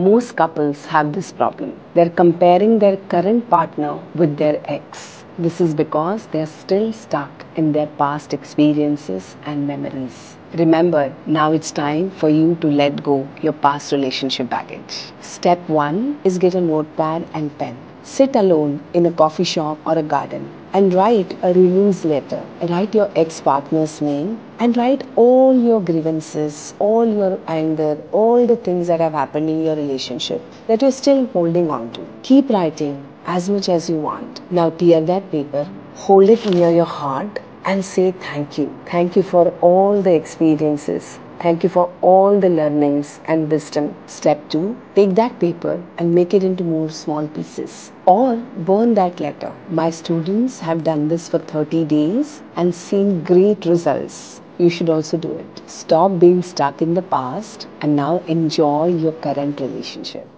Most couples have this problem. They're comparing their current partner with their ex. This is because they're still stuck in their past experiences and memories. Remember, now it's time for you to let go your past relationship baggage. Step 1 is get a notepad and pen. Sit alone in a coffee shop or a garden and write a grievance letter. Write your ex-partner's name and write all your grievances, all your anger, all the things that have happened in your relationship that you're still holding on to. Keep writing as much as you want. Now tear that paper, hold it near your heart and say thank you. Thank you for all the experiences. Thank you for all the learnings and wisdom. Step 2, take that paper and make it into more small pieces or burn that letter. My students have done this for 30 days and seen great results. You should also do it. Stop being stuck in the past and now enjoy your current relationship.